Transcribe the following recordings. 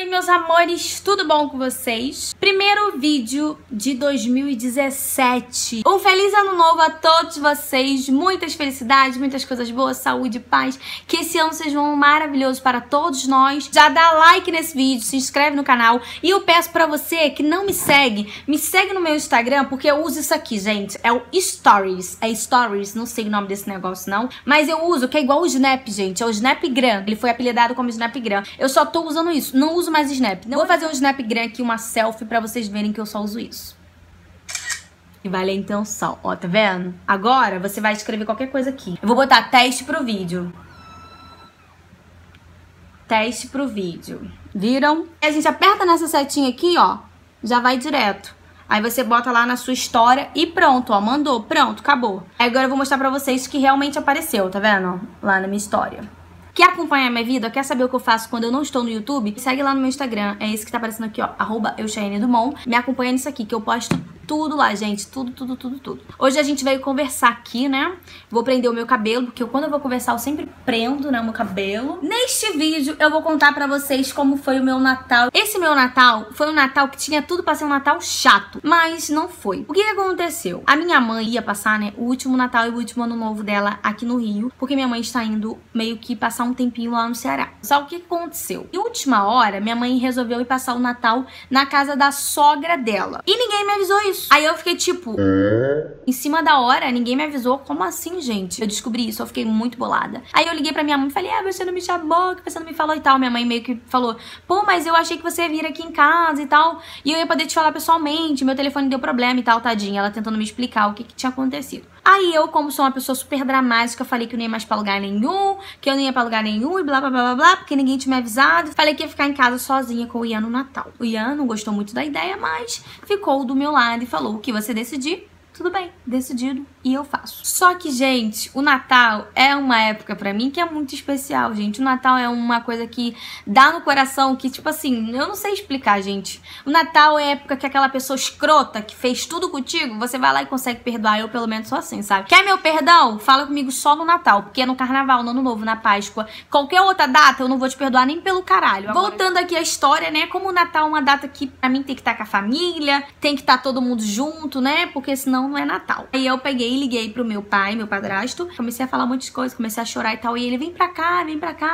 Oi, meus amores, tudo bom com vocês? Primeiro vídeo de 2017. Um feliz ano novo a todos vocês. Muitas felicidades, muitas coisas boas, saúde, paz. Que esse ano seja um maravilhoso para todos nós. Já dá like nesse vídeo, se inscreve no canal. E eu peço pra você que não me segue, no meu Instagram, porque eu uso isso aqui, gente. É o Stories. É Stories, não sei o nome desse negócio, não. Mas eu uso, que é igual o Snap, gente. É o Snapgram. Ele foi apelidado como Snapgram. Eu só tô usando isso. Não uso mais Snap. Não vou fazer um Snapgram aqui, uma selfie, pra vocês verem que eu só uso isso. E vale a intenção. Ó, tá vendo? Agora você vai escrever qualquer coisa aqui. Eu vou botar teste pro vídeo. Teste pro vídeo. Viram? A gente aperta nessa setinha aqui, ó. Já vai direto. Aí você bota lá na sua história e pronto, ó. Mandou. Pronto, acabou. Agora eu vou mostrar pra vocês que realmente apareceu, tá vendo? Lá na minha história. Quer acompanhar minha vida? Quer saber o que eu faço quando eu não estou no YouTube? Segue lá no meu Instagram. É esse que tá aparecendo aqui, ó. @eu Chayane Dumont. Me acompanha nisso aqui, que eu posto tudo lá, gente. Tudo. Hoje a gente veio conversar aqui, né? Vou prender o meu cabelo, porque quando eu vou conversar eu sempre prendo, né, o meu cabelo. Neste vídeo eu vou contar pra vocês como foi o meu Natal. Esse meu Natal foi um Natal que tinha tudo pra ser um Natal chato, mas não foi. O que aconteceu? A minha mãe ia passar, né, o último Natal e o último Ano Novo dela aqui no Rio, porque minha mãe está indo meio que passar um tempinho lá no Ceará. Só o que aconteceu? Em última hora, minha mãe resolveu ir passar o Natal na casa da sogra dela. E ninguém me avisou isso. Aí eu fiquei tipo... Em cima da hora, ninguém me avisou. Como assim, gente? Eu descobri isso, eu fiquei muito bolada. Aí eu liguei pra minha mãe e falei, você não me chamou, que você não me falou e tal. Minha mãe meio que falou, pô, mas eu achei que você ia vir aqui em casa e tal. E eu ia poder te falar pessoalmente, meu telefone deu problema e tal, tadinha. Ela tentando me explicar o que tinha acontecido. Aí eu, como sou uma pessoa super dramática, falei que eu não ia mais pra lugar nenhum, que eu não ia pra lugar nenhum e blá, blá, blá, blá, blá, porque ninguém tinha me avisado. Falei que ia ficar em casa sozinha com o Ian no Natal. O Ian não gostou muito da ideia, mas ficou do meu lado e falou, o que você decidir, tudo bem, decidido, e eu faço. Só que, gente, o Natal é uma época pra mim que é muito especial, gente. O Natal é uma coisa que dá no coração, que, tipo assim, eu não sei explicar, gente. O Natal é a época que aquela pessoa escrota que fez tudo contigo, você vai lá e consegue perdoar. Eu, pelo menos, sou assim, sabe? Quer meu perdão? Fala comigo só no Natal, porque no Carnaval, no Ano Novo, na Páscoa, qualquer outra data, eu não vou te perdoar nem pelo caralho. Agora... Voltando aqui à história, né? Como o Natal é uma data que, pra mim, tem que estar com a família, tem que estar todo mundo junto, né? Porque senão não é Natal. Aí eu peguei e liguei pro meu pai, meu padrasto, comecei a falar um monte de coisa, comecei a chorar e tal, e ele, vem pra cá,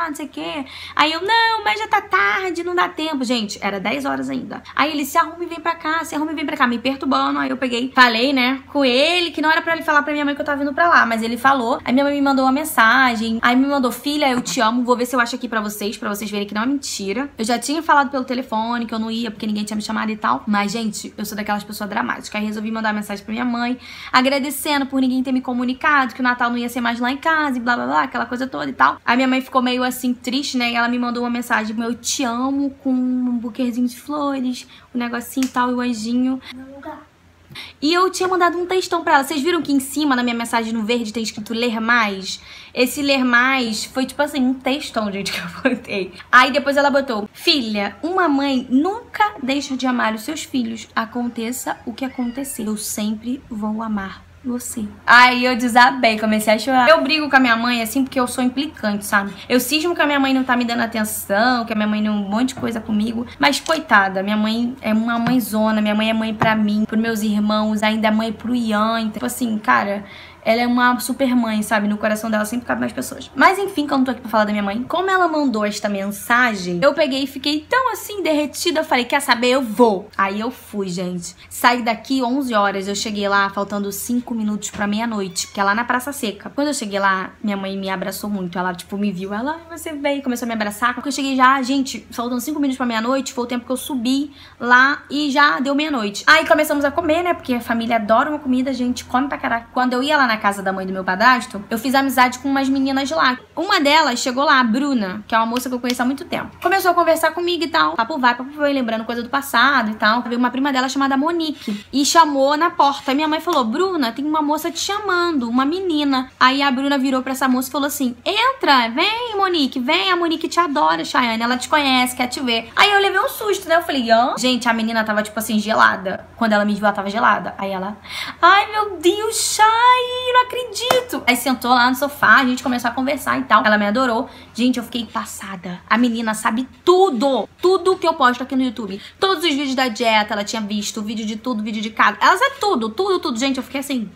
não sei o quê. Aí eu, não, mas já tá tarde, não dá tempo. Gente, era 10 horas ainda. Aí ele, se arruma e vem pra cá, se arruma e vem pra cá, me perturbando. Aí eu peguei, falei, né, com ele, que não era pra ele falar pra minha mãe que eu tava vindo pra lá, mas ele falou. Aí minha mãe me mandou uma mensagem, aí me mandou, filha, eu te amo, vou ver se eu acho aqui pra vocês verem que não é mentira. Eu já tinha falado pelo telefone que eu não ia, porque ninguém tinha me chamado e tal, mas, gente, eu sou daquelas pessoas dramáticas. Aí resolvi mandar uma mensagem pra minha mãe, agradecendo por ninguém ter me comunicado, que o Natal não ia ser mais lá em casa e blá, blá, blá, aquela coisa toda e tal. Aí minha mãe ficou meio assim, triste, né? E ela me mandou uma mensagem, eu te amo, com um buquezinho de flores, um negocinho e tal, e o anjinho. E eu tinha mandado um textão pra ela. Vocês viram que em cima, na minha mensagem no verde, tem escrito ler mais? Esse ler mais foi tipo assim, um textão, gente, que eu botei. Aí depois ela botou, filha, uma mãe nunca deixa de amar os seus filhos. Aconteça o que acontecer, eu sempre vou amar você. Aí eu desabei, comecei a chorar. Eu brigo com a minha mãe, assim, porque eu sou implicante, sabe? Eu cismo que a minha mãe não tá me dando atenção, que a minha mãe não um monte de coisa comigo. Mas, coitada, minha mãe é uma mãezona, minha mãe é mãe pra mim, pros meus irmãos, ainda é mãe pro Ian. Então, tipo assim, cara... Ela é uma super mãe, sabe? No coração dela sempre cabe mais pessoas. Mas enfim, que eu não tô aqui pra falar da minha mãe. Como ela mandou esta mensagem, eu peguei e fiquei tão assim, derretida. Eu falei, quer saber? Eu vou. Aí eu fui, gente. Saí daqui 11 horas. Eu cheguei lá, faltando 5 minutos pra meia-noite. Que é lá na Praça Seca. Quando eu cheguei lá, minha mãe me abraçou muito. Ela, tipo, me viu. Ela, você veio. Começou a me abraçar. Porque eu cheguei já, gente, faltando 5 minutos pra meia-noite. Foi o tempo que eu subi lá e já deu meia-noite. Aí começamos a comer, né? Porque a família adora uma comida, a gente come pra caraca. Quando eu ia lá na casa da mãe do meu padrasto, eu fiz amizade com umas meninas de lá. Uma delas chegou lá, a Bruna, que é uma moça que eu conheço há muito tempo. Começou a conversar comigo e tal. Papo vai, lembrando coisa do passado e tal. Veio uma prima dela chamada Monique e chamou na porta. Aí minha mãe falou, Bruna, tem uma moça te chamando, uma menina. Aí a Bruna virou pra essa moça e falou assim, entra, vem Monique, vem, a Monique te adora, Chayane, ela te conhece, quer te ver. Aí eu levei um susto, né? Eu falei, hã? Gente, a menina tava tipo assim, gelada. Quando ela me viu, ela tava gelada. Aí ela, ai meu Deus, Chayane! menino, não acredito. Aí sentou lá no sofá, a gente começou a conversar e tal. Ela me adorou. Gente, eu fiquei passada. A menina sabe tudo. Tudo que eu posto aqui no YouTube. Todos os vídeos da dieta, ela tinha visto. Vídeo de tudo, vídeo de casa. Ela sabe tudo, tudo, tudo. Gente, eu fiquei assim...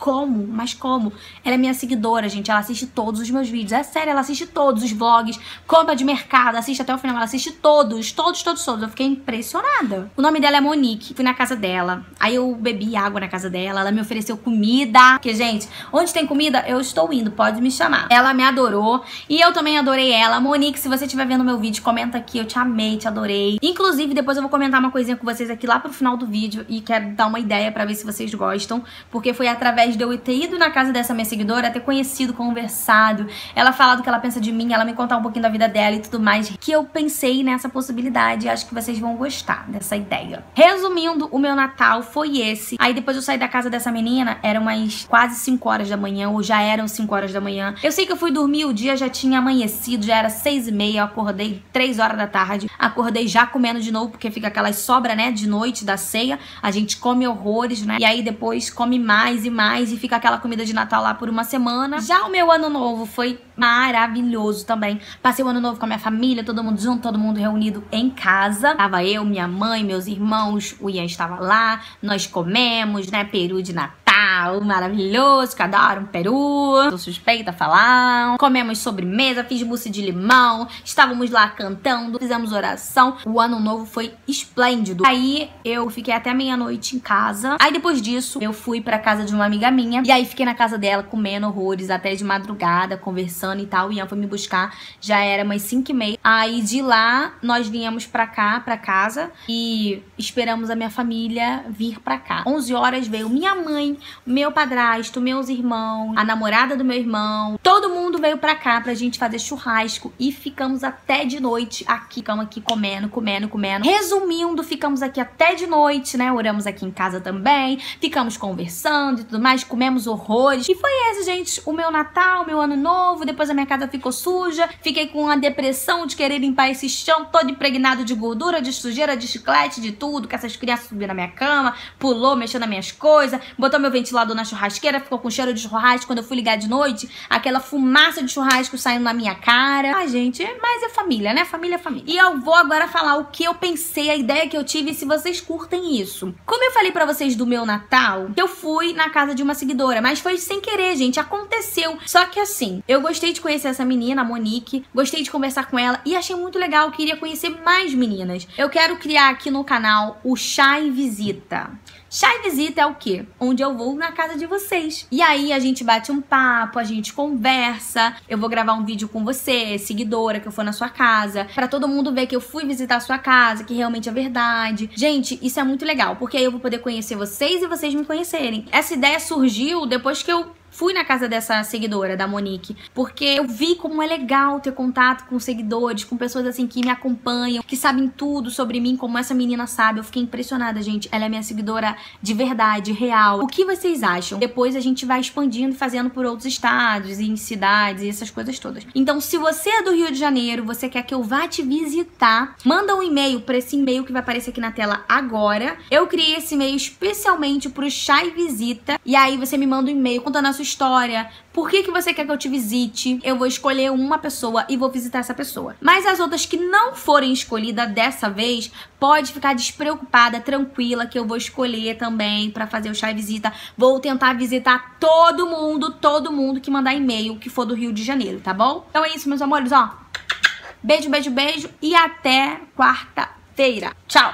Como? Mas como? Ela é minha seguidora, gente. Ela assiste todos os meus vídeos. É sério, ela assiste todos os vlogs, compra de mercado, assiste até o final. Ela assiste todos, todos, todos, todos. Eu fiquei impressionada. O nome dela é Monique. Fui na casa dela. Aí eu bebi água na casa dela. Ela me ofereceu comida. Porque, gente, onde tem comida, eu estou indo. Pode me chamar. Ela me adorou. E eu também adorei ela. Monique, se você estiver vendo meu vídeo, comenta aqui. Eu te amei, te adorei. Inclusive, depois eu vou comentar uma coisinha com vocês aqui lá pro final do vídeo. E quero dar uma ideia pra ver se vocês gostam. Porque foi através de eu ter ido na casa dessa minha seguidora, ter conhecido, conversado, ela falar do que ela pensa de mim, ela me contar um pouquinho da vida dela e tudo mais, que eu pensei nessa possibilidade e acho que vocês vão gostar dessa ideia. Resumindo, o meu Natal foi esse. Aí depois eu saí da casa dessa menina, eram umas quase 5 horas da manhã, ou já eram 5 horas da manhã. Eu sei que eu fui dormir, o dia já tinha amanhecido, já era 6h30, eu acordei 3 horas da tarde, acordei já comendo de novo, porque fica aquela sobra, né, de noite, da ceia, a gente come horrores, né, e aí depois come mais e mais, e fica aquela comida de Natal lá por uma semana. Já o meu ano novo foi maravilhoso também. Passei o ano novo com a minha família, todo mundo junto, todo mundo reunido em casa. Tava eu, minha mãe, meus irmãos, o Ian estava lá. Nós comemos, né, peru de Natal, maravilhoso, que adoro um peru. Tô suspeita a falar. Comemos sobremesa, fiz mousse de limão. Estávamos lá cantando, fizemos oração. O ano novo foi esplêndido. Aí eu fiquei até meia-noite em casa. Aí depois disso, eu fui pra casa de uma amiga minha. E aí fiquei na casa dela comendo horrores até de madrugada, conversando e tal. O Ian foi me buscar, já era umas 5h30. Aí de lá nós viemos pra cá, pra casa, e esperamos a minha família vir pra cá. 11 horas veio minha mãe, meu padrasto, meus irmãos, a namorada do meu irmão. Todo mundo veio pra cá pra gente fazer churrasco e ficamos até de noite aqui. Ficamos aqui comendo, comendo, comendo. Resumindo, ficamos aqui até de noite, né? Oramos aqui em casa também, ficamos conversando e tudo mais. Comemos horrores. E foi esse, gente, o meu Natal, meu Ano Novo. Depois a minha casa ficou suja. Fiquei com uma depressão de querer limpar esse chão todo impregnado de gordura, de sujeira, de chiclete, de tudo. Que essas crianças subiram na minha cama, pulou, mexeu nas minhas coisas, botou meu ventilador na churrasqueira, ficou com cheiro de churrasco. Quando eu fui ligar de noite, aquela fumaça de churrasco saindo na minha cara. Ai, gente, mas é família, né? Família é família. E eu vou agora falar o que eu pensei, a ideia que eu tive, se vocês curtem isso. Como eu falei pra vocês do meu Natal, eu fui na casa de uma seguidora, mas foi sem querer, gente, aconteceu. Só que assim, eu gostei de conhecer essa menina, a Monique, gostei de conversar com ela e achei muito legal, queria conhecer mais meninas. Eu quero criar aqui no canal o Chá e Visita. Chá e Visita é o quê? Onde eu vou na casa de vocês. E aí a gente bate um papo, a gente conversa, eu vou gravar um vídeo com você, seguidora, que eu for na sua casa, pra todo mundo ver que eu fui visitar a sua casa, que realmente é verdade. Gente, isso é muito legal, porque aí eu vou poder conhecer vocês e vocês me conhecerem. Essa ideia surgiu depois que eu fui na casa dessa seguidora, da Monique, porque eu vi como é legal ter contato com seguidores, com pessoas assim que me acompanham, que sabem tudo sobre mim, como essa menina sabe. Eu fiquei impressionada, gente. Ela é minha seguidora de verdade, real. O que vocês acham? Depois a gente vai expandindo e fazendo por outros estados e em cidades e essas coisas todas. Então, se você é do Rio de Janeiro, você quer que eu vá te visitar, manda um e-mail pra esse e-mail que vai aparecer aqui na tela agora. Eu criei esse e-mail especialmente pro Chá e Visita, e aí você me manda um e-mail contando a sua história, por que que você quer que eu te visite. Eu vou escolher uma pessoa e vou visitar essa pessoa, mas as outras que não forem escolhidas dessa vez, pode ficar despreocupada, tranquila, que eu vou escolher também pra fazer o Chá e Visita. Vou tentar visitar todo mundo que mandar e-mail, que for do Rio de Janeiro, tá bom? Então é isso, meus amores, ó, beijo, beijo, beijo e até quarta-feira, tchau!